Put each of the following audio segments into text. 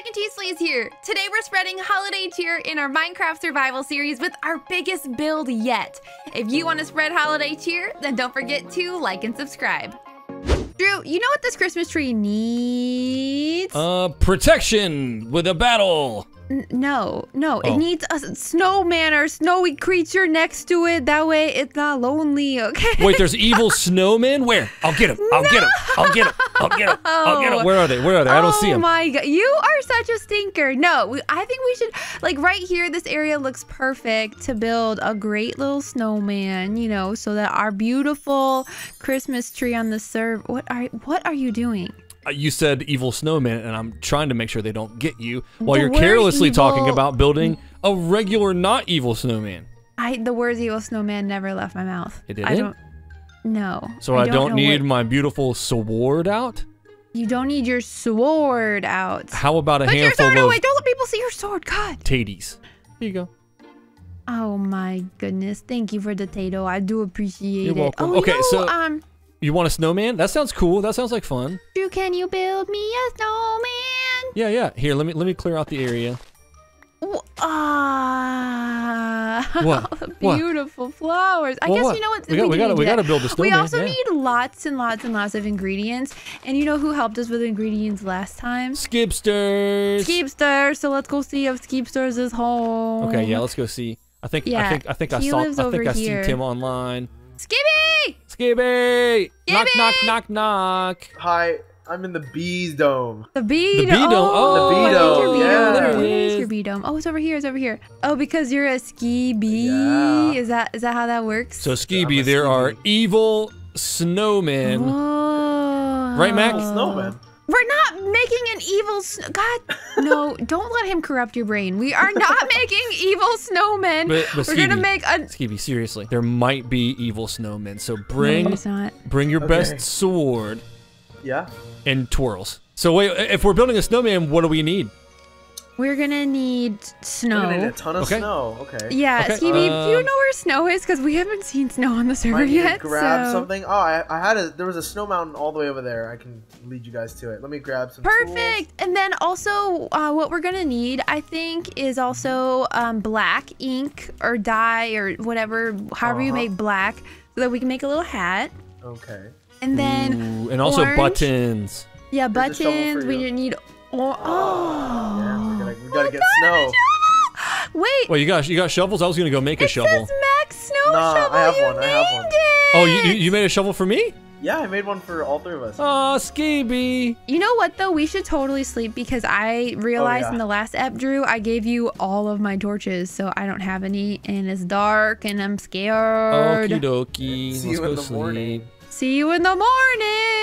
MacNCheeseP1z here. Today we're spreading holiday cheer in our Minecraft survival series with our biggest build yet. If you want to spread holiday cheer, then don't forget to like and subscribe. Drew, you know what this Christmas tree needs? Protection with a battle. No, It needs a snowman or snowy creature next to it. That way it's not lonely, okay? Wait, there's evil snowmen? Where? I'll get him. I'll get him. Where are they? I don't see him. Oh my god, you are such a stinker. No, I think we should, like right here, this area looks perfect to build a great little snowman, you know, so that our beautiful Christmas tree on the server, what are you doing? You said evil snowman, and I'm trying to make sure they don't get you while you're carelessly talking about building a regular, not evil snowman. The words evil snowman never left my mouth. It didn't? No. So I don't need my beautiful sword out? You don't need your sword out. How about a handful of... Don't let people see your sword, God. Taties. Here you go. Oh my goodness. Thank you for the tato. I do appreciate it. You're welcome. Okay, so... You want a snowman? That sounds cool. That sounds like fun. Drew, can you build me a snowman? Yeah. Here, let me clear out the area. What? Beautiful flowers. I guess you know what? We gotta build a snowman. We also need lots and lots and lots of ingredients. And you know who helped us with ingredients last time? Skibster. So let's go see if Skibster's is home. Okay, yeah, let's go see. I think I see him online. Skibi! Skibi! Knock, knock, knock, knock. Hi, I'm in the bee dome. The bee dome? Oh, the bee dome. Where's your bee dome? Oh, it's over here. It's over here. Oh, because you're a skibi. Yeah. Is that how that works? So skibi, there are evil snowmen. Whoa. Right, Mac? Snowmen. We're not making an evil God, no, don't let him corrupt your brain. We are not making evil snowmen. But we're going to make a... Skibi, seriously, there might be evil snowmen. So bring your best sword. Yeah. And twirls. So wait, if we're building a snowman, what do we need? We're going to need snow. We're going to need a ton of snow. Okay. Yeah, okay. Skibi, do you know where snow is? Because we haven't seen snow on the server yet. Grab something. Oh, there was a snow mountain all the way over there. I can lead you guys to it. Let me grab some tools. And then also what we're going to need, I think, is also black ink or dye or whatever, however you make black, so that we can make a little hat. Okay. And then and also orange. Buttons. Yeah, buttons. We need... we gotta get snow. Wait, you got shovels? I was gonna go make a shovel. It says Mac Snow Shovel. I have one. Oh, you made a shovel for me? Yeah, I made one for all three of us. Oh, Skibi. You know what though? We should totally sleep because I realized in the last ep, Drew, I gave you all of my torches, so I don't have any, and it's dark, and I'm scared. Okie dokie. Let's go sleep. See you in the morning.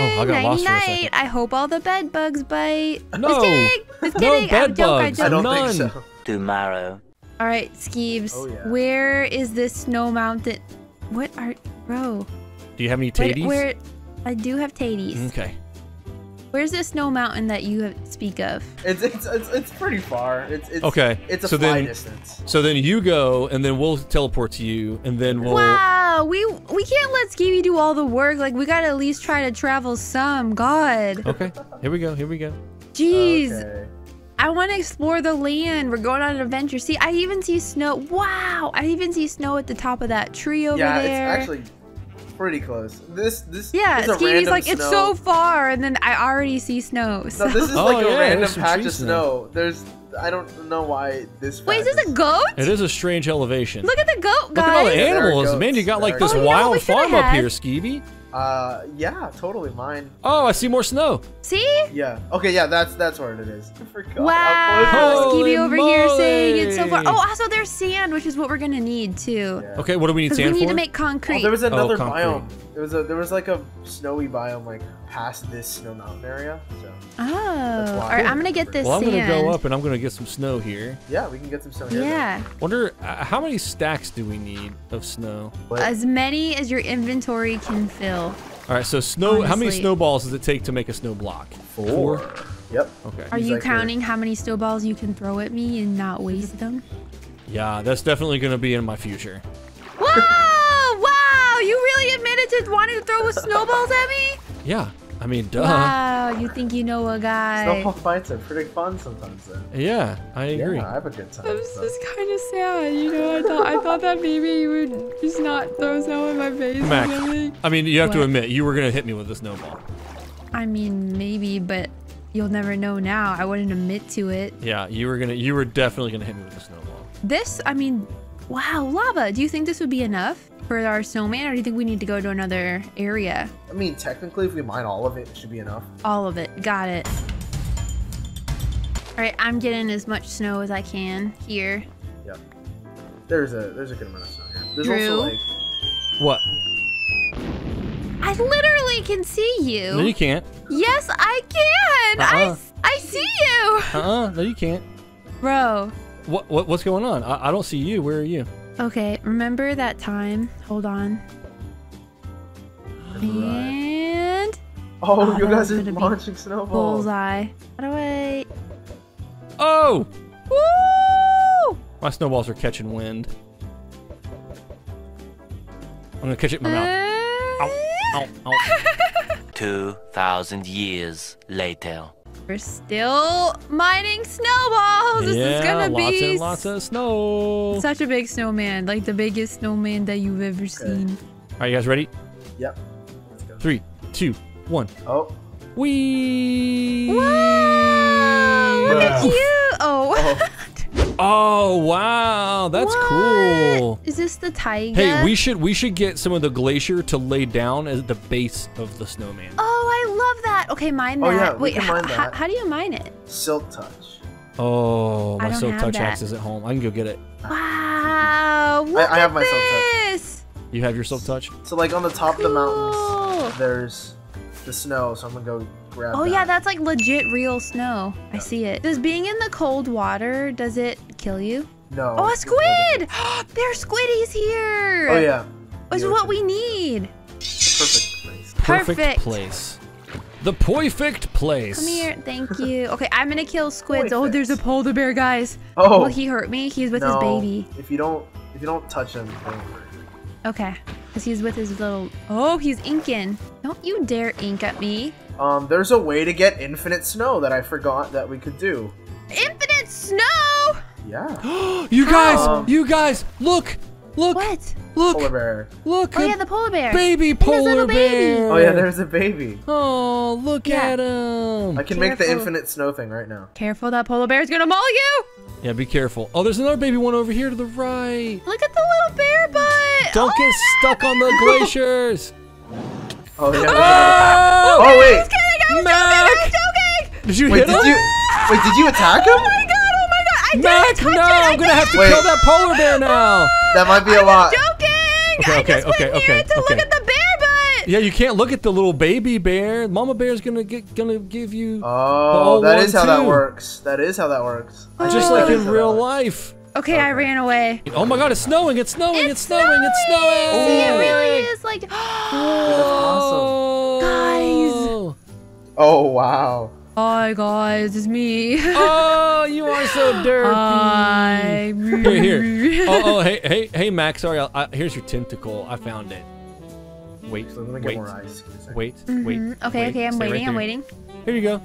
Oh, I got lost for a second. I hope all the bed bugs bite. No. Just kidding. I don't think so. Tomorrow. All right, Skeebs. Oh, yeah. Where is this snow mountain? What are... Bro. Do you have any taties? I do have taties. Okay. Where's this snow mountain that you speak of? It's pretty far. It's a fly distance. So then you go, and then we'll teleport to you, and then we'll... Wow, we can't let Skibi do all the work. Like, we gotta at least try to travel some. God. Okay, here we go. Jeez. Okay. I want to explore the land. We're going on an adventure. See, I even see snow. Wow, I even see snow at the top of that tree over there. Yeah, it's actually... pretty close. Skibi's like, it's so far, and then I already see snow. So. No, this is like a random patch of snow. I don't know why this. Wait, is this a goat? It is a strange elevation. Look at the goat, guys. Look at all the animals, man. You got like this wild farm up here, Skibi. Yeah, totally mine. Oh, I see more snow. See? Yeah. Okay, yeah, that's where it is. I forgot. Wow, Skibi over here saying it's so far. Oh, also there's sand, which is what we're gonna need too. Yeah. Okay, what do we need sand for? We need to make concrete. Oh, there was another biome. There was like a snowy biome like past this snow mountain area. So. Oh. All right, I'm gonna get this sand. I'm gonna go up and I'm gonna get some snow here. Yeah, we can get some snow here. Yeah. Though. Wonder how many stacks do we need of snow? As many as your inventory can fill. All right, so snow. Honestly. How many snowballs does it take to make a snow block? 4. Yep. Okay. Are you counting how many snowballs you can throw at me and not waste them? Yeah, that's definitely going to be in my future. Whoa! Wow! You really admitted to wanting to throw snowballs at me? Yeah. I I mean, duh. Wow, you think you know a guy. Snowball fights are pretty fun sometimes, though. Yeah, I agree. Yeah, I have a good time. I'm just kind of sad, you know. I thought that maybe you would just not throw snow in my face. Mac, I mean, you have to admit, you were going to hit me with a snowball. I mean, maybe, but you'll never know now. I wouldn't admit to it. Yeah, you were definitely going to hit me with a snowball. This, I mean, wow, lava. Do you think this would be enough for our snowman, or do you think we need to go to another area? I mean, technically, if we mine all of it, it should be enough. All of it. Got it. All right, I'm getting as much snow as I can here. Yep. There's a good amount of snow here. There's also, like... What? I literally can see you. No, you can't. Yes, I can. I see you. No, you can't. Bro. What's going on? I don't see you. Where are you? Okay, remember that time? Hold on. And... Oh, you guys are launching snowballs. Bullseye. How do I... Oh! Woo! My snowballs are catching wind. I'm gonna catch it in my mouth. Ow, ow, ow. 2,000 years later. We're still mining snowballs. This is gonna be lots and lots of snow. Such a big snowman, like the biggest snowman that you've ever seen. All right, you guys ready? Yep. Let's go. 3, 2, 1. Oh. Wee. Whoa! Look at you. Oh. Oh wow, that's cool. Is this the taiga? Hey, we should get some of the glacier to lay down at the base of the snowman. Oh, I love that. Okay, mine that. Oh, yeah, wait, how do you mine it? Silk touch. Oh, my silk touch axe is at home. I can go get it. Wow, look I have my this. Silk touch. You have your silk touch? So like on the top of the mountains, there's the snow, so I'm gonna go grab that. Yeah, that's like legit real snow. I see it. Does being in the cold water, does it kill you? No. Oh, a squid! There's squiddies here! Oh yeah. It's what we need. Perfect place. Perfect place. The perfect place. Come here, thank you. Okay, I'm gonna kill squids. Oh, there's a polar bear, guys. Oh. Will he hurt me? He's with his baby. If you don't touch him, don't worry. Okay. Cause he's with his little... Oh, he's inking. Don't you dare ink at me. There's a way to get infinite snow that I forgot that we could do. Infinite snow? Yeah. you guys, look, look. What? Look. Polar bear. Look. Oh yeah, the polar bear. Baby polar bear. Oh yeah, there's a baby. Oh, look at him. I can make the infinite snow thing right now. Careful, that polar bear's gonna maul you. Yeah, be careful. Oh, there's another baby one over here to the right. Look at the little bear butt. Don't get stuck on the glaciers. Oh, yeah. Oh, wait. I was kidding. I was joking. Did you hit him? Wait, did you attack him? Oh, my God. I didn't touch it. I'm going to have to kill that polar bear now. That might be a lot. I was joking. I just went near to look at the bear butt. Yeah, you can't look at the little baby bear. Mama bear's gonna give you... Oh, that is how that works. That is how that works. Just like in real life. Okay, I ran away. Oh my God, it's snowing, it's snowing, it's snowing, it's snowing. See, it really is like, oh, guys. Oh, wow. Hi guys, it's me. Oh, you are so dirty. Hi. Here. Oh, hey, Max, sorry, here's your tentacle, I found it. Wait, so I'm gonna get more ice. Wait. Okay, I'm waiting, I'm waiting. Here you go.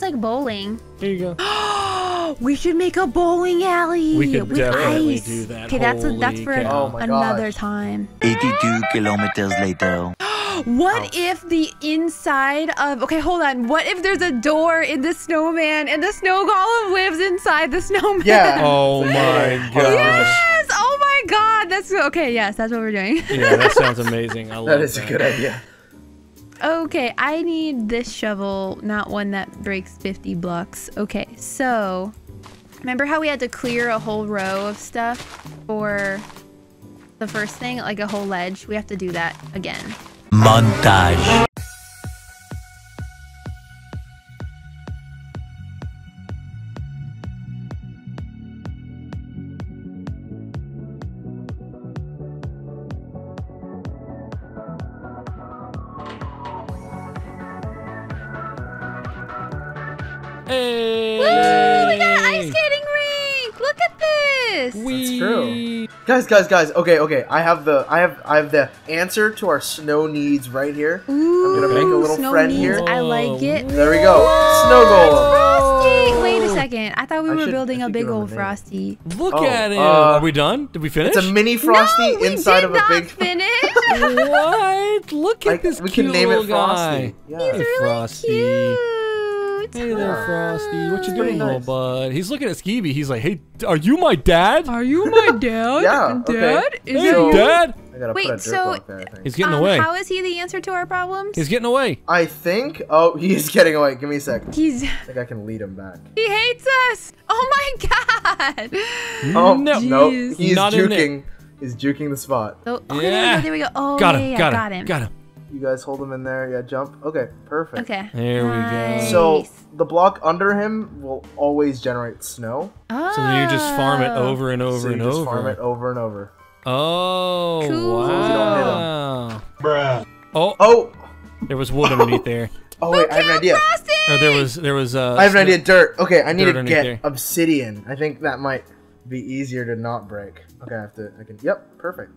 Like bowling. Here you go. Oh, we should make a bowling alley. We could definitely do that. Okay, that's for another time. 82 kilometers later. What if the inside of... Okay, hold on. What if there's a door in the snowman and the snow golem lives inside the snowman? Yeah. Oh my gosh. Yes. Oh my God. That's okay. Yes, that's what we're doing. Yeah, that sounds amazing. I love that. That is a good idea. Okay, I need this shovel, not one that breaks 50 blocks. Okay, so remember how we had to clear a whole row of stuff for the first thing, like a whole ledge? We have to do that again. Montage. Hey. Woo! We got an ice skating rink! Look at this! That's true. Guys. Okay. I have the answer to our snow needs right here. Ooh, I'm gonna make a little friend here. I like it. There we go. Whoa, snow golem. Frosty. Wait a second. I thought we were building a big old Frosty. Look at it. Are we done? Did we finish? It's a mini Frosty inside of a big. Finish. What? Look at this. We can name it Frosty. Yeah. He's really cute. Hey there, Frosty. What you doing, little bud? He's looking at Skibi. He's like, "Hey, are you my dad? Are you my dad? Yeah, dad? Okay. Is hey, you? Dad? Wait, so there, he's getting away. How is he the answer to our problems? He's getting away. I think. Oh, he's getting away. Give me a second. He's. I think I can lead him back. He hates us. Oh my god. Oh no, he's juking. He's juking the spot. Oh, yeah. There we go. Oh, got him. Got him. You guys hold him in there. Yeah, jump. Okay, perfect. Okay. There we go. So the block under him will always generate snow. Oh. So you just farm it over and over and over. Oh, cool. Wow. Bruh. Oh. There was wood underneath there. Oh wait, I have an idea. Or there was. I have an idea. Dirt. Okay, I need to get obsidian. I think that might be easier to not break. Okay, I have to. I can. Yep, perfect.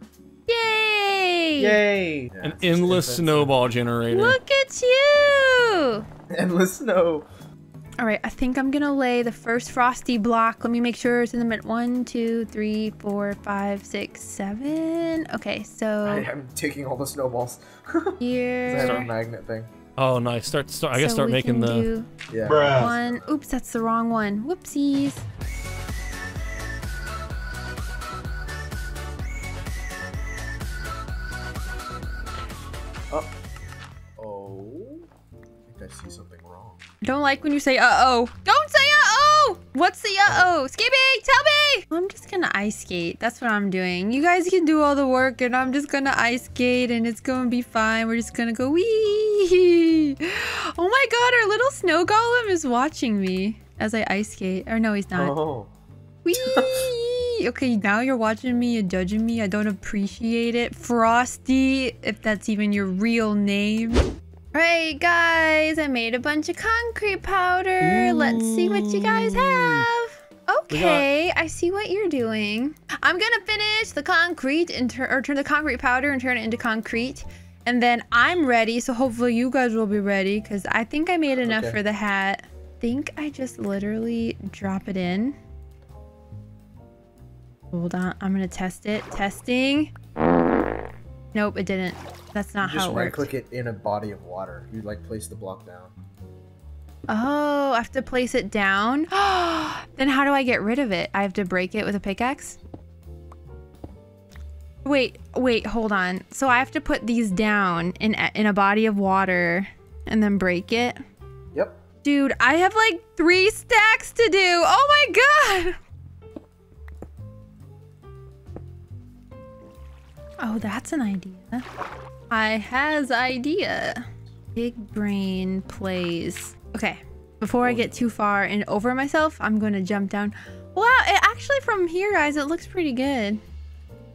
Yay! Yeah, an endless snowball generator. Look at you! Endless snow. All right, I think I'm gonna lay the first Frosty block. Let me make sure it's in the middle. 1, 2, 3, 4, 5, 6, 7. Okay, so I'm taking all the snowballs. Here. I have a magnet thing. Oh, nice. Start. I guess so start making the. Yeah. One. Oops, that's the wrong one. Whoopsies. I see something wrong. Don't like when you say uh-oh. Don't say uh-oh! What's the uh-oh? Skibi, tell me! I'm just gonna ice skate. That's what I'm doing. You guys can do all the work and I'm just gonna ice skate and it's gonna be fine. We're just gonna go wee. Oh my god, our little snow golem is watching me as I ice skate. Or no, he's not. Oh. Wee! Okay, now you're watching me, you're judging me. I don't appreciate it. Frosty, if that's even your real name. Alright guys, I made a bunch of concrete powder. Ooh. Let's see what you guys have. Okay, I see what you're doing. I'm gonna finish the concrete and turn the concrete powder and turn it into concrete. And then I'm ready, so hopefully you guys will be ready because I think I made enough for the hat. I think I just literally drop it in. Hold on, I'm gonna test it. Testing. Nope, it didn't. That's not how it works. Just right-click it in a body of water. You like place the block down. Oh, I have to place it down. Then how do I get rid of it? I have to break it with a pickaxe. Wait, hold on. So I have to put these down in a body of water and then break it. Yep. Dude, I have like 3 stacks to do. Oh my god. Oh, that's an idea. I has idea. Big brain plays. Okay, before I get too far and over myself, I'm gonna jump down. Wow, it actually from here, guys, it looks pretty good.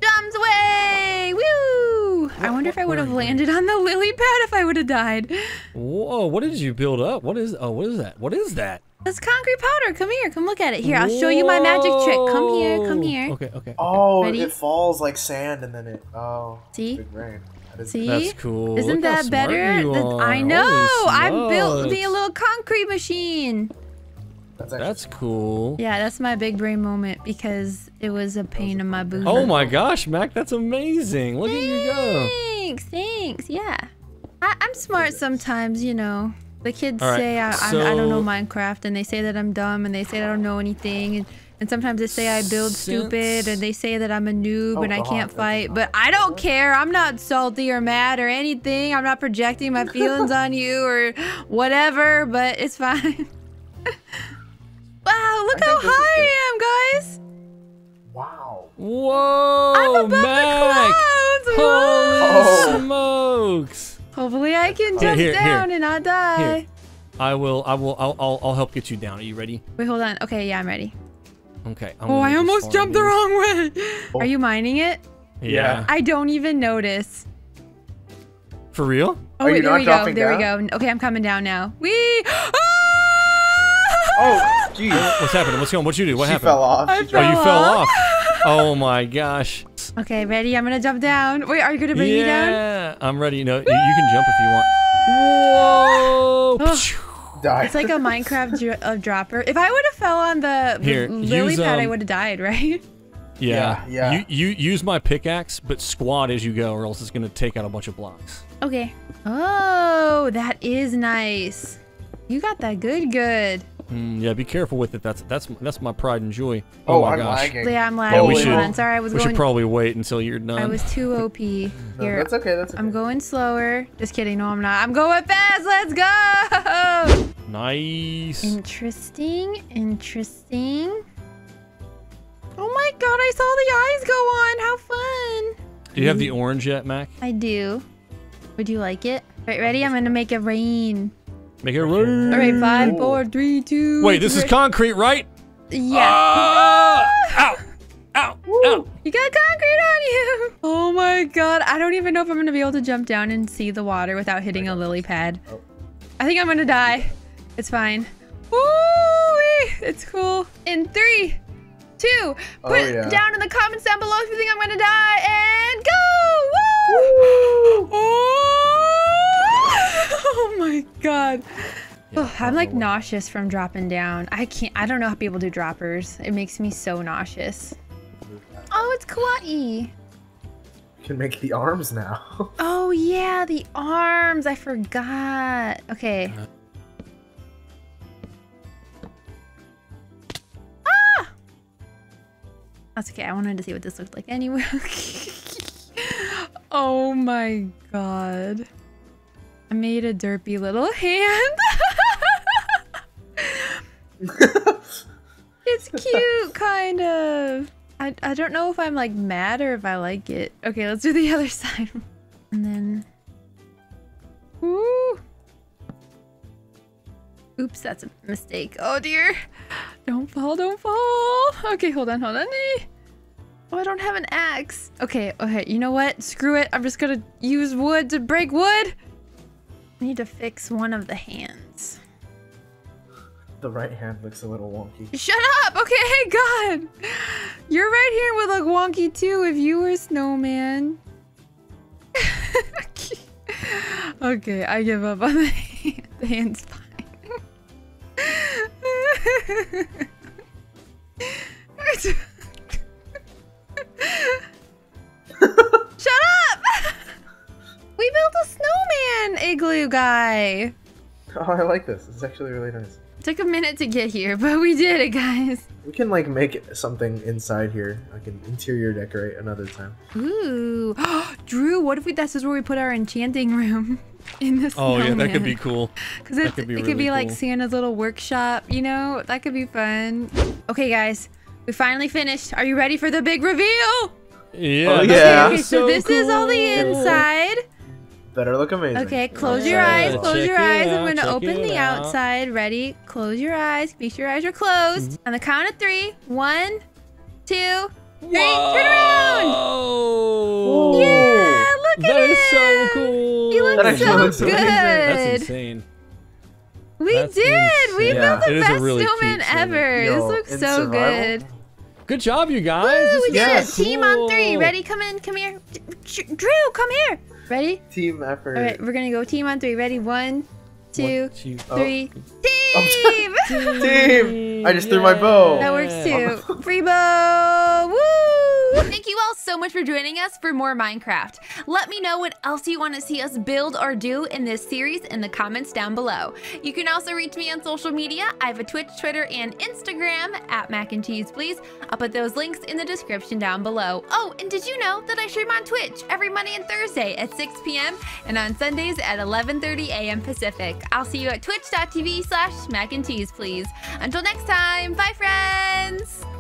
Jumps away! Woo! I wonder if I would have landed on the lily pad if I would have died. Whoa, what did you build up? What is that? That's concrete powder. Come here. Come look at it. Here, I'll show you my magic trick. Come here. Come here. Okay. Oh, ready? It falls like sand and then it... Oh. See? Big rain. See? That's cool. Isn't look that better? I know. I built me a little concrete machine. That's cool. Yeah, that's my big brain moment because it was a pain in my boot. Oh my gosh, Mac. That's amazing. Look at you go. Thanks. Yeah. I'm smart sometimes, you know. The kids say I don't know Minecraft, and they say that I'm dumb, and they say I don't know anything, and sometimes they say I build stupid, and they say that I'm a noob and I can't fight, but I don't care. I'm not salty or mad or anything. I'm not projecting my feelings on you or whatever, but it's fine. Wow, look how high I am, guys. Wow. Whoa, I'm above the clouds. Whoa. Holy smokes. Hopefully I can jump down and not die. Here. I'll help get you down. Are you ready? Wait, hold on. Okay, yeah, I'm ready. Okay. I almost jumped the wrong way. Are you mining it? Yeah. I don't even notice. For real? Oh, wait, there we go. There we go. Okay, I'm coming down now. Wee! Oh, jeez. What's happening? What's going on? What'd you do? What happened? She fell off. Oh, you fell off. Oh my gosh. Okay, ready? I'm gonna jump down. Wait, are you gonna bring me down? Yeah, I'm ready. No, you can jump if you want. Whoa! Oh. Die. It's like a Minecraft dropper. If I would have fell on the lily pad, I would have died, right? Yeah. You use my pickaxe, but squat as you go, or else it's gonna take out a bunch of blocks. Okay. Oh, that is nice. You got that good. Yeah, be careful with it. That's my pride and joy. Oh, my gosh. Lagging. Yeah, I'm lagging. I'm sorry, we should probably wait until you're done. I was too OP. Here, no, that's okay. That's okay. I'm going slower. Just kidding. No, I'm not. I'm going fast. Let's go. Nice. Interesting. Interesting. Oh my god! I saw the eyes go on. How fun. Do you have the orange yet, Mac? I do. Would you like it? Right, ready? I'm gonna make it rain. Make it rain. All right, 5, 4, 3, 2. Wait, this is concrete, right? Yeah. Ow! Ow! Woo. Ow! You got concrete on you. Oh my god! I don't even know if I'm gonna be able to jump down and see the water without hitting a lily pad. Oh. I think I'm gonna die. It's fine. Woo-wee! It's cool. In 3, 2. Put it down in the comments down below if you think I'm gonna die. And go! Woo! Woo. Oh my god. Yeah, oh, I'm like nauseous from dropping down. I don't know how people do droppers. It makes me so nauseous. Oh, it's kawaii. You can make the arms now. Oh yeah, the arms. I forgot. Okay. Ah! That's okay. I wanted to see what this looked like anyway. Oh my god. I made a derpy little hand. It's cute, kind of. I don't know if I'm like mad or if I like it. Okay, let's do the other side. And then... Ooh. Oops, that's a mistake. Oh dear. Don't fall, don't fall. Okay, hold on, hold on. Oh, I don't have an axe. Okay, okay, you know what? Screw it. I'm just gonna use wood to break wood. I need to fix one of the hands. The right hand looks a little wonky. Shut up! Okay, god! Your right hand would look wonky too if you were a snowman. Okay, I give up on the hand. The hand's fine. Shut up! We built a snowman igloo guy. Oh, I like this. It's actually really nice. It took a minute to get here, but we did it, guys. We can like make something inside here. I can interior decorate another time. Ooh. Drew, what if this is where we put our enchanting room in the snowman? Oh yeah, that could be cool. Because it could be, cool. Like Santa's little workshop, you know? That could be fun. Okay, guys. We finally finished. Are you ready for the big reveal? Yeah. Oh, yeah. Okay, so this is all the inside. Better look amazing. Okay, close your eyes, close your eyes. I'm going to open the outside. Ready? Close your eyes. Make sure your eyes are closed. On the count of 3. 1, 2, 3. Whoa. Turn around. Whoa. Yeah, look at him. That is so cool. He looks so good. That's insane. We did. We built the best snowman ever. This looks so good. Good job, you guys. Woo, we did it. Team on 3. Ready? Come in. Come here. Drew, come here. Ready? Team effort. All right, we're gonna go team on 3. Ready? 1, 2, 3. Team! Team! I just threw my bow. That works too. Free bow! Woo! Thank you all so much for joining us for more Minecraft. Let me know what else you want to see us build or do in this series in the comments down below. You can also reach me on social media. I have a Twitch, Twitter, and Instagram @MacNCheesePlease. I'll put those links in the description down below. Oh, and did you know that I stream on Twitch every Monday and Thursday at 6 p.m. and on Sundays at 11:30 a.m. Pacific. I'll see you at twitch.tv/MacNCheesePlease. Until next time, bye friends!